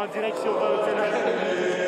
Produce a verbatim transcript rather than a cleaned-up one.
en direct sur euh,